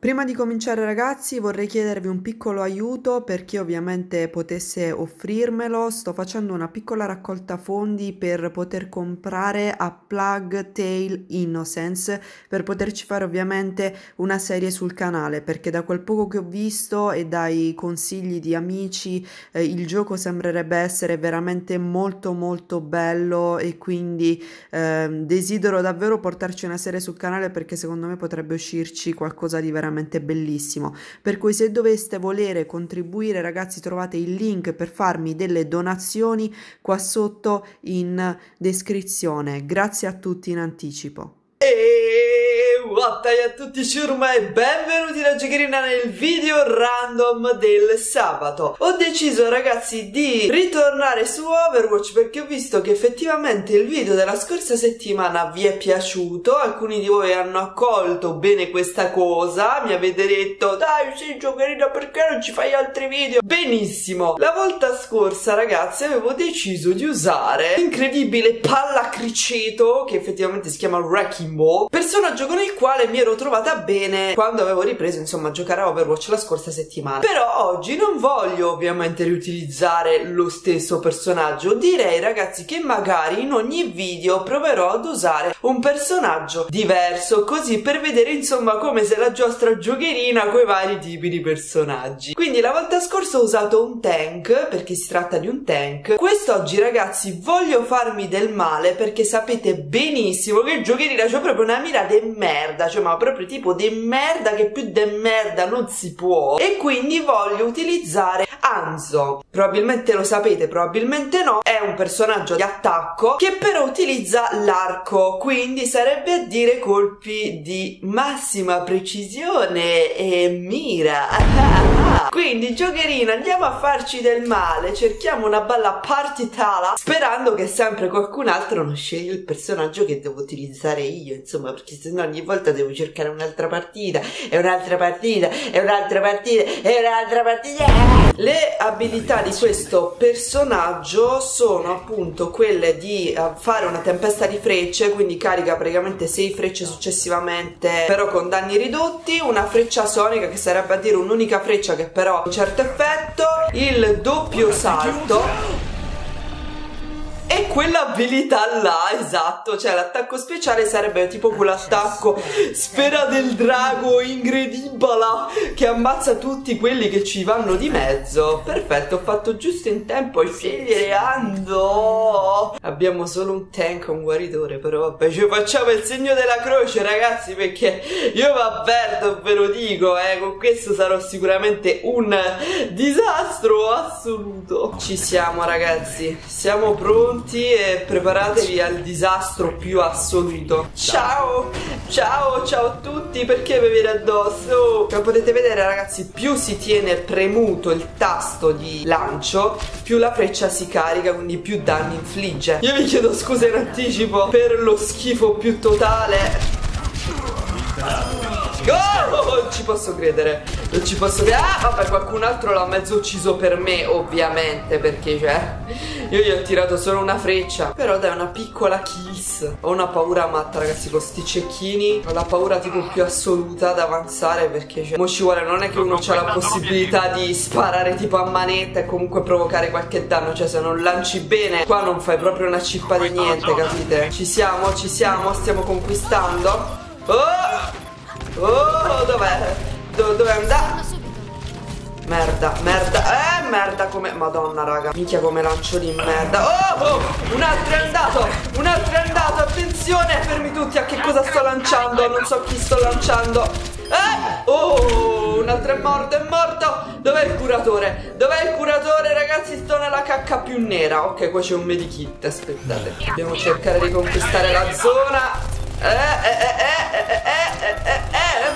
Prima di cominciare ragazzi vorrei chiedervi un piccolo aiuto, per chi ovviamente potesse offrirmelo. Sto facendo una piccola raccolta fondi per poter comprare a Plague Tale Innocence, per poterci fare ovviamente una serie sul canale, perché da quel poco che ho visto e dai consigli di amici il gioco sembrerebbe essere veramente molto bello, e quindi desidero davvero portarci una serie sul canale, perché secondo me potrebbe uscirci qualcosa di veramente bellissimo. Per cui se doveste volere contribuire ragazzi, trovate il link per farmi delle donazioni qua sotto in descrizione. Grazie a tutti in anticipo. Ciao a tutti ciurma e benvenuti da Giocherina nel video random del sabato. Ho deciso ragazzi di ritornare su Overwatch perché ho visto che effettivamente il video della scorsa settimana vi è piaciuto. Alcuni di voi hanno accolto bene questa cosa, mi avete detto dai sì Giocherina perché non ci fai altri video? Benissimo, la volta scorsa ragazzi avevo deciso di usare l'incredibile pallacriceto, che effettivamente si chiama Wrecking Ball, personaggio con il quale mi ero trovata bene quando avevo ripreso insomma a giocare a Overwatch la scorsa settimana. Però oggi non voglio ovviamente riutilizzare lo stesso personaggio. Direi ragazzi che magari in ogni video proverò ad usare un personaggio diverso, così per vedere insomma come se la giostra giocherina coi vari tipi di personaggi. Quindi la volta scorsa ho usato un tank perché si tratta di un tank. Quest'oggi ragazzi voglio farmi del male, perché sapete benissimo che Giocherina c'ho proprio una mira de merda, cioè ma proprio tipo di merda che più di merda non si può, e quindi voglio utilizzare Hanzo. Probabilmente lo sapete, probabilmente no, è un personaggio di attacco che però utilizza l'arco, quindi sarebbe a dire colpi di massima precisione e mira. Quindi Giocherina andiamo a farci del male, cerchiamo una bella partitala, sperando che sempre qualcun altro non sceglie il personaggio che devo utilizzare io, insomma, perché sennò ogni volta devo cercare un'altra partita e un'altra partita e un'altra partita e un'altra partita. Le abilità di questo personaggio sono appunto quelle di fare una tempesta di frecce, quindi carica praticamente 6 frecce successivamente però con danni ridotti, una freccia sonica che sarebbe a dire un'unica freccia che però ha un certo effetto, il doppio salto e quell'abilità là, esatto, cioè l'attacco speciale sarebbe tipo quell'attacco sfera del drago incredibile che ammazza tutti quelli che ci vanno di mezzo. Perfetto, ho fatto giusto in tempo a scegliere Hanzo. Abbiamo solo un tank e un guaritore, però vabbè, ci facciamo il segno della croce ragazzi, perché io m'avverto, ve lo dico, con questo sarò sicuramente un disastro assoluto. Ci siamo ragazzi, siamo pronti e preparatevi al disastro più assoluto. Ciao a tutti, perché vi viene addosso? Come potete vedere ragazzi, più si tiene premuto il tasto di lancio più la freccia si carica, quindi più danni infligge. Io vi chiedo scusa in anticipo per lo schifo più totale. Oh, non ci posso credere, non ci posso credere. Ah vabbè, qualcun altro l'ha mezzo ucciso per me ovviamente, perché cioè io gli ho tirato solo una freccia. Però dai, una piccola kiss. Ho una paura matta ragazzi con sti cecchini, ho la paura tipo più assoluta ad avanzare, perché cioè mo ci vuole, non è che uno ha la possibilità di sparare tipo a manetta e comunque provocare qualche danno, cioè se non lanci bene qua non fai proprio una cippa di niente, capite? Ci siamo, stiamo conquistando. Oh, dov'è? Dove andà? Merda, merda come... Madonna raga, minchia come lancio di merda. Oh, un altro è andato, attenzione, fermi tutti, a che cosa sto lanciando? Non so chi sto lanciando. Oh, un altro è morto. Dov'è il curatore? Ragazzi, sto nella cacca più nera. Ok, qua c'è un medikit, aspettate. Dobbiamo cercare di conquistare la zona.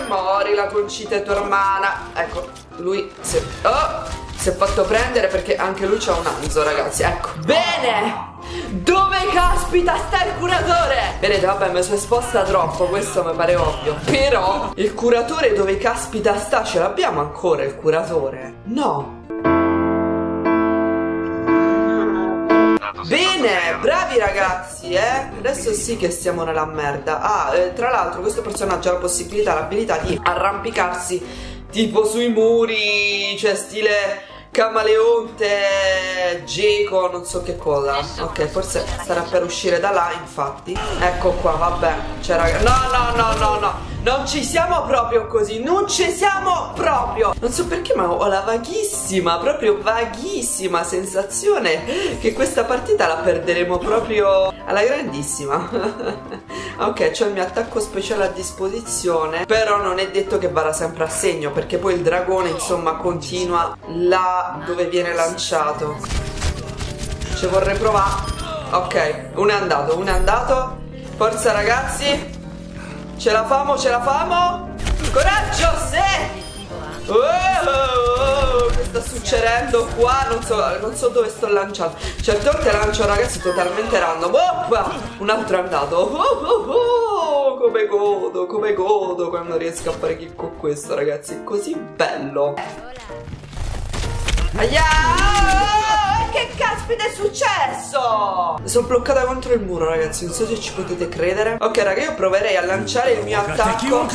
Mori la concita è tua hermana. Ecco, lui si è fatto prendere, perché anche lui c'ha un Hanzo ragazzi, ecco. Bene, dove caspita sta il curatore? Vedete, vabbè, mi sono esposta troppo, questo mi pare ovvio. Però il curatore dove caspita sta? Ce l'abbiamo ancora il curatore? No. Bene, bravi ragazzi, adesso sì che siamo nella merda. Ah, tra l'altro questo personaggio ha la possibilità, l'abilità di arrampicarsi tipo sui muri, cioè stile camaleonte, geco, non so che cosa. Ok, forse sarà per uscire da là, infatti. Ecco qua, vabbè. Cioè, raga, no. Non ci siamo proprio così, non ci siamo proprio. Non so perché, ma ho la vaghissima, proprio vaghissima sensazione che questa partita la perderemo proprio alla grandissima. Ok, c'ho il mio attacco speciale a disposizione, però non è detto che vada sempre a segno, perché poi il dragone, insomma, continua là dove viene lanciato. Ci vorrei provare. Ok, uno è andato, uno è andato. Forza ragazzi, ce la famo, ce la famo. Coraggio, sì. Che sta succedendo qua? Non so dove sto lanciando. Certe volte lancio ragazzi totalmente random. Un altro è andato. Come godo, come godo quando riesco a fare kill con questo, ragazzi. È così bello. Aia! Che caspita è successo? Mi sono bloccata contro il muro, ragazzi. Non so se ci potete credere. Ok, raga, io proverei a lanciare il mio attacco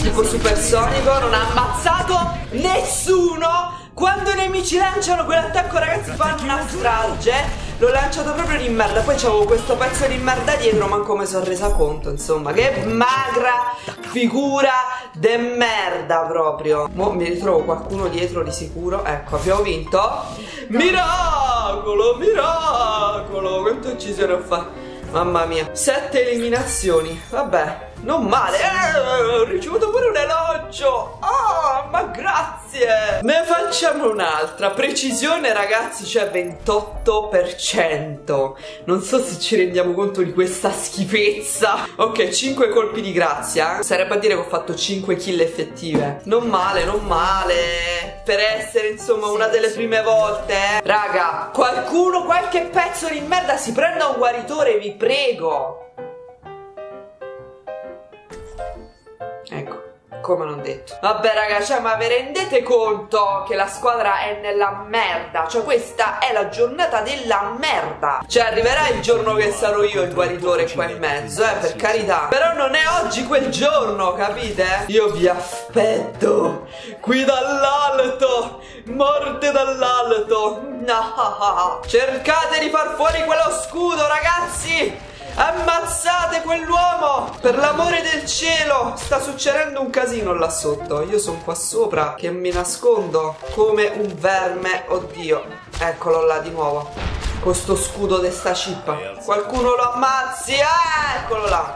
tipo supersonico. Non ha ammazzato nessuno. Quando i nemici lanciano quell'attacco, ragazzi, fanno una strage. L'ho lanciato proprio di merda. Poi c'avevo questo pezzo di merda dietro, manco mi sono resa conto, insomma. Che magra figura de merda proprio. Mo mi ritrovo qualcuno dietro di sicuro. Ecco, abbiamo vinto. Miracolo, miracolo. Quanto uccisione ho fatto. Mamma mia. 7 eliminazioni. Vabbè, non male. Ho ricevuto pure un elogio. Ah, ma grazie. Ne facciamo un'altra. Precisione ragazzi, cioè 28%. Non so se ci rendiamo conto di questa schifezza. Ok, 5 colpi di grazia. Sarebbe a dire che ho fatto 5 kill effettive. Non male, non male. Per essere insomma una delle prime volte. Raga, qualcuno, qualche pezzo di merda si prenda un guaritore, vi prego. Ecco, come non detto. Vabbè raga, cioè, ma vi rendete conto che la squadra è nella merda? Cioè questa è la giornata della merda. Cioè arriverà il giorno che sarò io il guaritore qua in mezzo, per carità. Però non è oggi quel giorno, capite? Io vi aspetto qui dall'alto. Morte dall'alto. Cercate di far fuori quello scudo ragazzi. Ammazzate quell'uomo! Per l'amore del cielo! Sta succedendo un casino là sotto. Io sono qua sopra che mi nascondo come un verme. Oddio. Eccolo là di nuovo. Questo scudo di sta cippa. Qualcuno lo ammazzi! Eccolo là.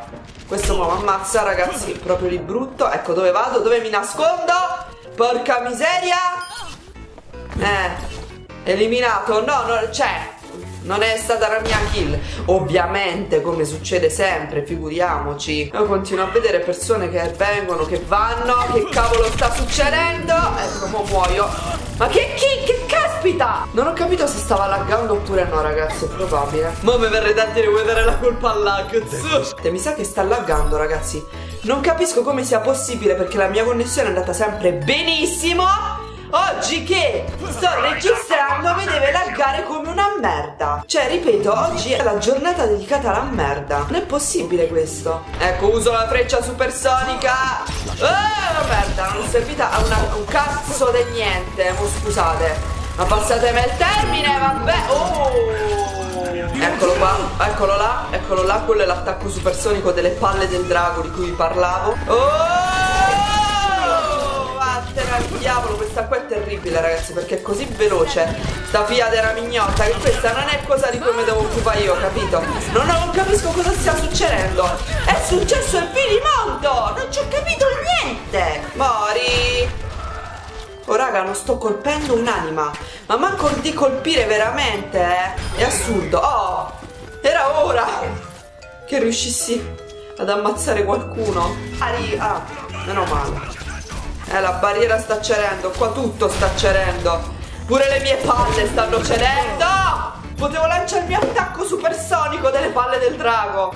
Questo uomo ammazza ragazzi proprio di brutto. Ecco dove vado, dove mi nascondo. Porca miseria. Eliminato. No, c'è. Non è stata la mia kill, ovviamente, come succede sempre, figuriamoci. Io continuo a vedere persone che vengono, che vanno. Che cavolo sta succedendo? Ecco, mo muoio. Ma che kill, che caspita! Non ho capito se stava laggando oppure no, ragazzi, è probabile. Mo mi verrei da dire, vuoi dare la colpa al lag? Mi sa che sta laggando, ragazzi. Non capisco come sia possibile, perché la mia connessione è andata sempre benissimo. Oggi che sto registrando mi deve laggare come una merda. Cioè ripeto, oggi è la giornata dedicata alla merda. Non è possibile questo. Ecco, uso la freccia supersonica. Oh merda, non è servita a un cazzo di niente. Mo scusate, ma passatemi il termine, vabbè. Eccolo qua, eccolo là. Quello è l'attacco supersonico delle palle del drago di cui vi parlavo. Diavolo, questa qua è terribile ragazzi, perché è così veloce sta figlia della mignotta che questa non è cosa di cui mi devo occupare io, capito? Non capisco cosa stia succedendo. È successo il finimondo, non ci ho capito niente. Mori. Oh raga, non sto colpendo un'anima, ma manco di colpire veramente, è assurdo. Oh, era ora che riuscissi ad ammazzare qualcuno. Ah, meno male. La barriera sta cedendo, qua tutto sta cedendo. Pure le mie palle stanno cedendo. Potevo lanciare il mio attacco supersonico delle palle del drago.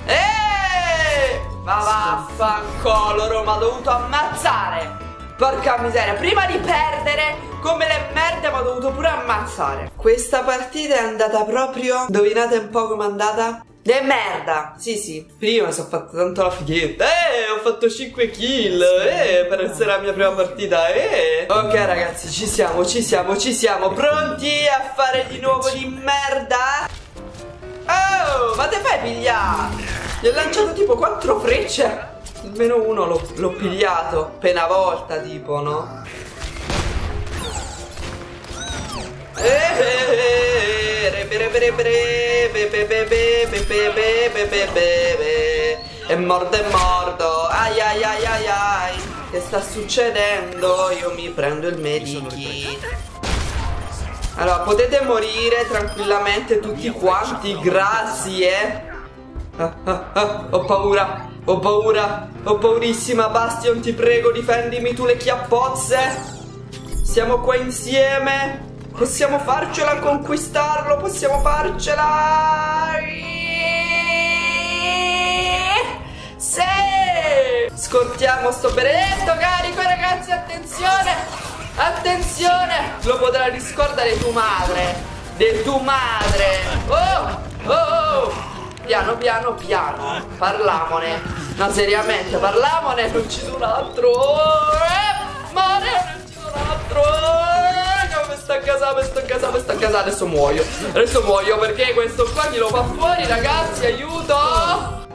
Ma vaffanculo, Roma, ho dovuto ammazzare Porca miseria, prima di perdere come le merde mi ho dovuto pure ammazzare. Questa partita è andata proprio, indovinate un po' com'è andata? De merda, sì. Prima mi sono fatta tanto la fighetta. Ho fatto 5 kill, per essere la mia prima partita, Ok ragazzi, ci siamo. Pronti a fare di nuovo di merda? Oh, ma te fai pigliare? Gli ho lanciato tipo 4 frecce. Almeno uno l'ho pigliato appena volta, tipo, no? È morto. Ai. Che sta succedendo? Io mi prendo il medikit. Allora, potete morire tranquillamente tutti quanti, grazie. Ho paurissima. Bastion, ti prego, difendimi tu le chiappozze. Siamo qua insieme. Possiamo farcela a conquistarlo, possiamo farcela. Sì! Scortiamo sto benedetto carico, ragazzi, attenzione! Attenzione! Lo potrà riscordare tu madre! De tu madre! Oh! Piano! Parlamone! No, seriamente, parlamone! Non ci sono altro! Non ci sono altro! Mi sta a casa! Adesso muoio perché questo qua mi lo fa fuori, ragazzi! Aiuto!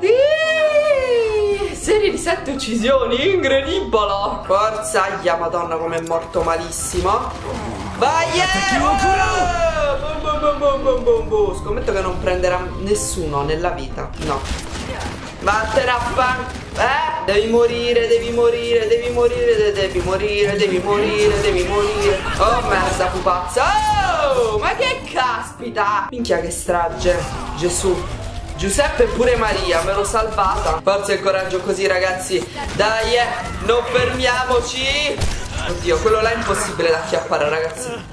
Serie di 7 uccisioni, incredibile! Forza, ia madonna, com'è morto malissimo! Vai! Boom. Scommetto che non prenderà nessuno nella vita, no. Vattene a fan! Devi morire! Oh merda pupazza! Oh, ma che caspita! Minchia che strage! Gesù! Giuseppe e pure Maria, me l'ho salvata. Forza e coraggio così, ragazzi. Dai, non fermiamoci. Oddio, quello là è impossibile da acchiappare, ragazzi.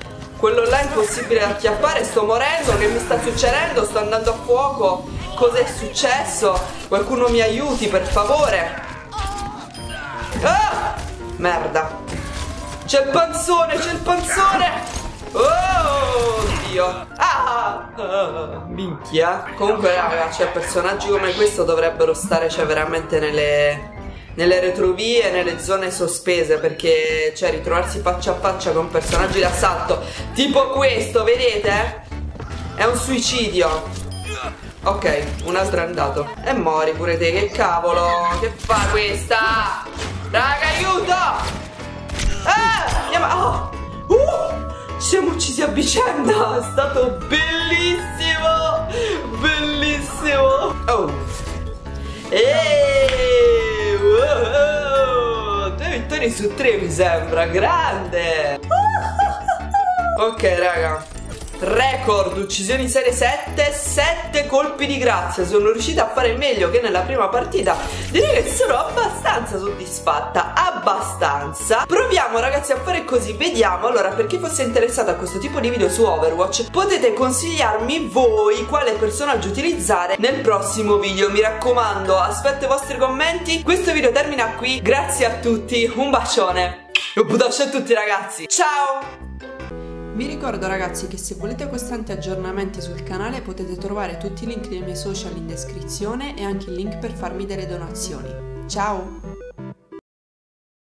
Sto morendo, che mi sta succedendo? Sto andando a fuoco. Cos'è successo? Qualcuno mi aiuti, per favore. Ah! Merda. C'è il panzone. Oh, oddio. Minchia. Comunque, raga, cioè, personaggi come questo dovrebbero stare, cioè, veramente nelle retrovie, nelle zone sospese, perché, cioè, ritrovarsi faccia a faccia con personaggi d'assalto tipo questo, vedete? È un suicidio. Ok, un altro è andato. E mori pure te, che cavolo. Che fa questa? Raga, aiuto. Andiamo. Siamo uccisi a vicenda, è stato bellissimo. Oh. Wow. 2 vittorie su 3 mi sembra, grande. Ok raga, record uccisioni serie 7, 7 colpi di grazia. Sono riuscita a fare meglio che nella prima partita. Direi che sono abbastanza soddisfatta. Proviamo ragazzi a fare così, vediamo. Allora, per chi fosse interessato a questo tipo di video su Overwatch, potete consigliarmi voi quale personaggio utilizzare nel prossimo video. Mi raccomando, aspetto i vostri commenti. Questo video termina qui, grazie a tutti, un bacione e un putaccio a tutti ragazzi, ciao. Vi ricordo ragazzi che se volete costanti aggiornamenti sul canale potete trovare tutti i link dei miei social in descrizione e anche il link per farmi delle donazioni. Ciao!